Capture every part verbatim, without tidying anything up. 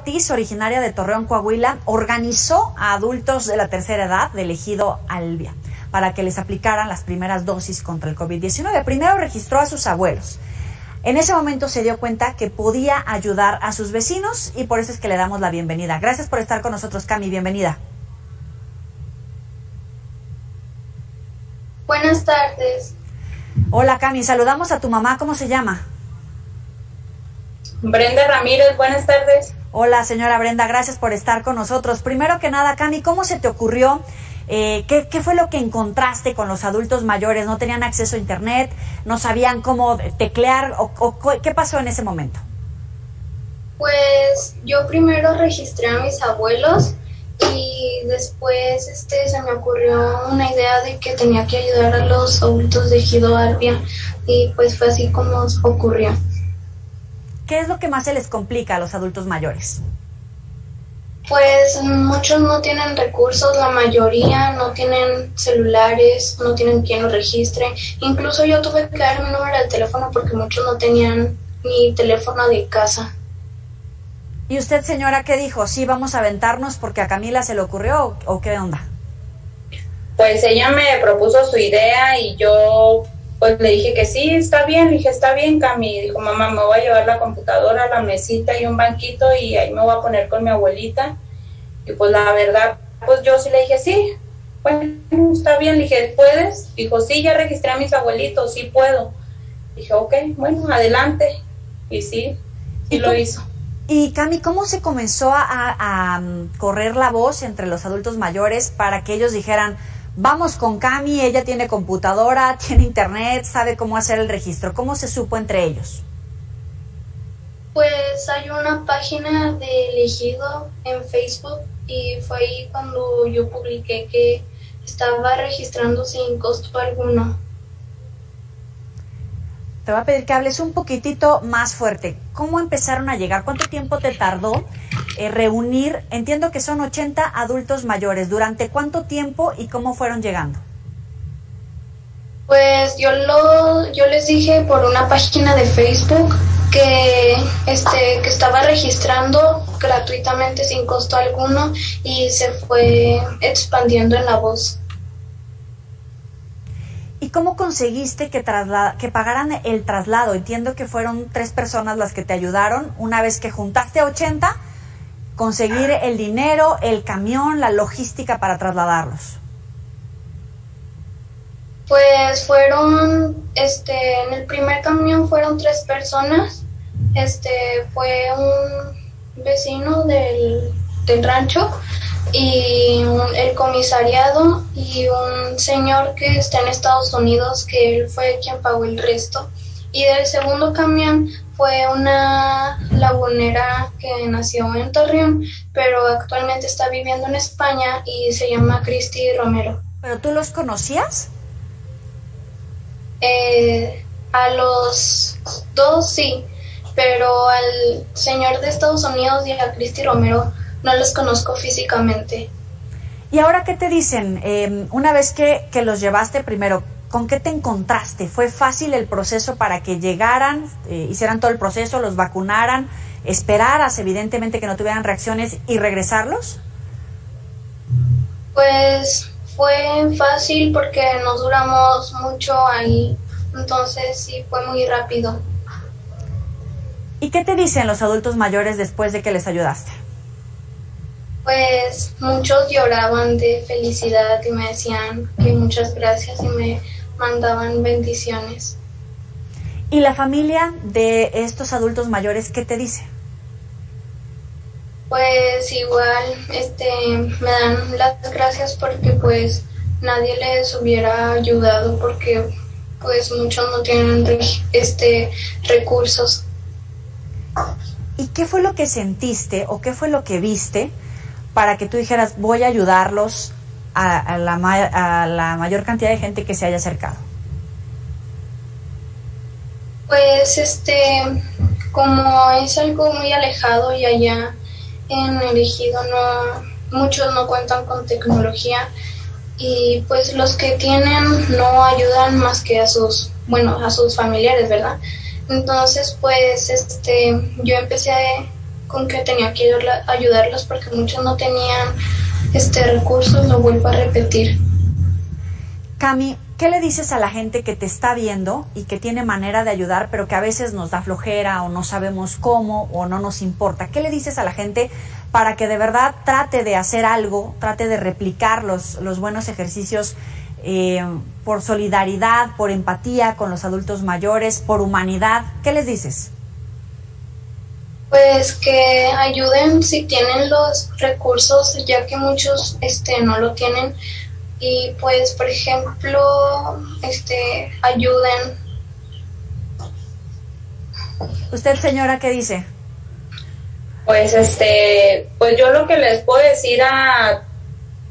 Ortiz, originaria de Torreón, Coahuila, organizó a adultos de la tercera edad del Ejido Albia para que les aplicaran las primeras dosis contra el COVID diecinueve. Primero registró a sus abuelos. En ese momento se dio cuenta que podía ayudar a sus vecinos y por eso es que le damos la bienvenida. Gracias por estar con nosotros, Cami, bienvenida. Buenas tardes. Hola, Cami, saludamos a tu mamá, ¿cómo se llama? Brenda Ramírez, buenas tardes. Hola, señora Brenda, gracias por estar con nosotros. Primero que nada, Cami, ¿cómo se te ocurrió? Eh, ¿qué, ¿Qué fue lo que encontraste con los adultos mayores? ¿No tenían acceso a internet? ¿No sabían cómo teclear? O, o, ¿Qué pasó en ese momento? Pues yo primero registré a mis abuelos y después este, se me ocurrió una idea de que tenía que ayudar a los adultos de Ejido Albia y pues fue así como ocurrió. ¿Qué es lo que más se les complica a los adultos mayores? Pues muchos no tienen recursos, la mayoría no tienen celulares, no tienen quien los registre. Incluso yo tuve que dar mi número de teléfono porque muchos no tenían ni teléfono de casa. ¿Y usted, señora, qué dijo? ¿Sí vamos a aventarnos porque a Camila se le ocurrió o qué onda? Pues ella me propuso su idea y yo... pues le dije que sí, está bien, le dije, está bien, Cami. Dijo, mamá, me voy a llevar la computadora, la mesita y un banquito y ahí me voy a poner con mi abuelita. Y pues la verdad, pues yo sí le dije, sí, bueno, está bien. Le dije, ¿puedes? Dijo, sí, ya registré a mis abuelitos, sí puedo. Dije, ok, bueno, adelante. Y sí, sí lo hizo. Y Cami, ¿cómo se comenzó a, a correr la voz entre los adultos mayores para que ellos dijeran, vamos con Cami, ella tiene computadora, tiene internet, sabe cómo hacer el registro? ¿Cómo se supo entre ellos? Pues hay una página del Ejido en Facebook y fue ahí cuando yo publiqué que estaba registrando sin costo alguno. Te voy a pedir que hables un poquitito más fuerte. ¿Cómo empezaron a llegar? ¿Cuánto tiempo te tardó eh, reunir? Entiendo que son ochenta adultos mayores. ¿Durante cuánto tiempo y cómo fueron llegando? Pues yo, lo, yo les dije por una página de Facebook que, este, que estaba registrando gratuitamente sin costo alguno y se fue expandiendo en la voz. ¿Y cómo conseguiste que, que pagaran el traslado? Entiendo que fueron tres personas las que te ayudaron. Una vez que juntaste ochenta, conseguir el dinero, el camión, la logística para trasladarlos. Pues fueron, este, en el primer camión fueron tres personas. Este, fue un vecino del, del rancho y un, el comisariado y un señor que está en Estados Unidos, que él fue quien pagó el resto. Y del segundo camión fue una lagunera que nació en Torreón, pero actualmente está viviendo en España y se llama Cristi Romero. ¿Pero tú los conocías? Eh, a los dos sí, pero al señor de Estados Unidos y a Cristi Romero no los conozco físicamente. ¿Y ahora qué te dicen? Eh, una vez que, que los llevaste primero, ¿con qué te encontraste? ¿Fue fácil el proceso para que llegaran, eh, hicieran todo el proceso, los vacunaran, esperaras evidentemente que no tuvieran reacciones y regresarlos? Pues fue fácil porque nos duramos mucho ahí, entonces sí fue muy rápido. ¿Y qué te dicen los adultos mayores después de que les ayudaste? Pues muchos lloraban de felicidad y me decían que muchas gracias y me mandaban bendiciones. ¿Y la familia de estos adultos mayores qué te dice? Pues igual, este, me dan las gracias porque pues nadie les hubiera ayudado porque pues muchos no tienen este recursos. ¿Y qué fue lo que sentiste o qué fue lo que viste para que tú dijeras, voy a ayudarlos a, a, la, a la mayor cantidad de gente que se haya acercado? Pues, este, como es algo muy alejado y allá en el Ejido no, muchos no cuentan con tecnología y pues los que tienen no ayudan más que a sus, bueno, a sus familiares, ¿verdad? Entonces, pues, este, yo empecé a con que tenía que ayudarlos porque muchos no tenían este recursos, lo vuelvo a repetir. Cami, ¿qué le dices a la gente que te está viendo y que tiene manera de ayudar, pero que a veces nos da flojera o no sabemos cómo o no nos importa? ¿Qué le dices a la gente para que de verdad trate de hacer algo, trate de replicar los, los buenos ejercicios eh, por solidaridad, por empatía con los adultos mayores, por humanidad? ¿Qué les dices? Pues que ayuden si tienen los recursos, ya que muchos este no lo tienen. Y pues, por ejemplo, este ayuden. ¿Usted, señora, qué dice? Pues este, pues yo lo que les puedo decir a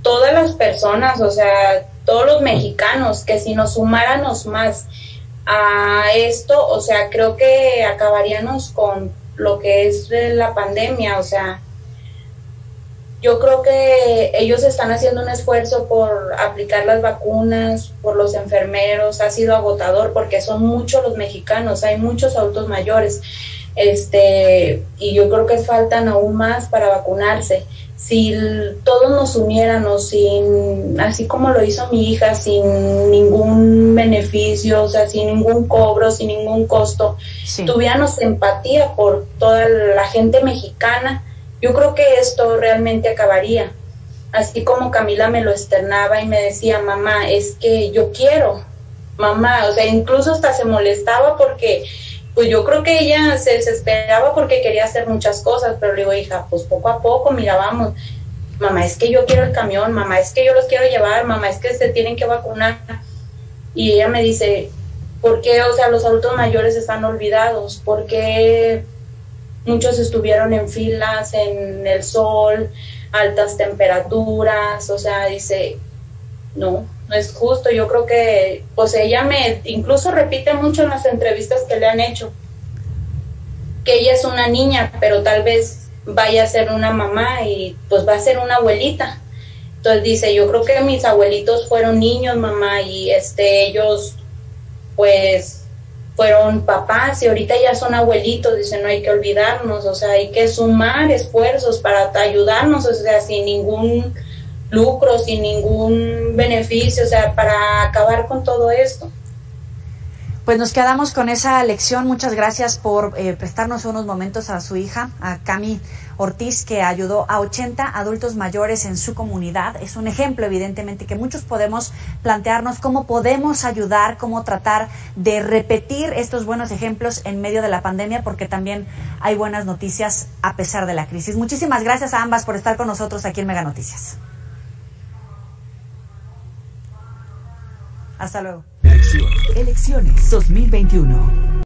todas las personas, o sea, todos los mexicanos, que si nos sumáramos más a esto, o sea, creo que acabaríamos con lo que es la pandemia. O sea, yo creo que ellos están haciendo un esfuerzo por aplicar las vacunas, por los enfermeros, ha sido agotador porque son muchos los mexicanos, hay muchos adultos mayores, este y yo creo que faltan aún más para vacunarse. Si todos nos uniéramos, sin, así como lo hizo mi hija, sin ningún beneficio, o sea, sin ningún cobro, sin ningún costo, sí, tuviéramos empatía por toda la gente mexicana, yo creo que esto realmente acabaría. Así como Camila me lo externaba y me decía, mamá, es que yo quiero, mamá, o sea, incluso hasta se molestaba porque... pues yo creo que ella se desesperaba porque quería hacer muchas cosas, pero le digo, hija, pues poco a poco, mira, vamos, mamá, es que yo quiero el camión, mamá, es que yo los quiero llevar, mamá, es que se tienen que vacunar. Y ella me dice, ¿por qué, o sea, los adultos mayores están olvidados? ¿Por qué muchos estuvieron en filas, en el sol, altas temperaturas? O sea, dice, no, no es justo. Yo creo que, pues ella me, incluso repite mucho en las entrevistas que le han hecho, que ella es una niña, pero tal vez vaya a ser una mamá y pues va a ser una abuelita. Entonces dice, yo creo que mis abuelitos fueron niños, mamá, y este ellos pues fueron papás y ahorita ya son abuelitos. Dice, no hay que olvidarnos, o sea, hay que sumar esfuerzos para ayudarnos, o sea, sin ningún lucro, sin ningún beneficio, o sea, para acabar con todo esto. Pues nos quedamos con esa lección. Muchas gracias por eh, prestarnos unos momentos a su hija, a Cami Ortiz, que ayudó a ochenta adultos mayores en su comunidad. Es un ejemplo, evidentemente, que muchos podemos plantearnos cómo podemos ayudar, cómo tratar de repetir estos buenos ejemplos en medio de la pandemia, porque también hay buenas noticias a pesar de la crisis. Muchísimas gracias a ambas por estar con nosotros aquí en Meganoticias. Hasta luego. Elecciones dos mil veintiuno.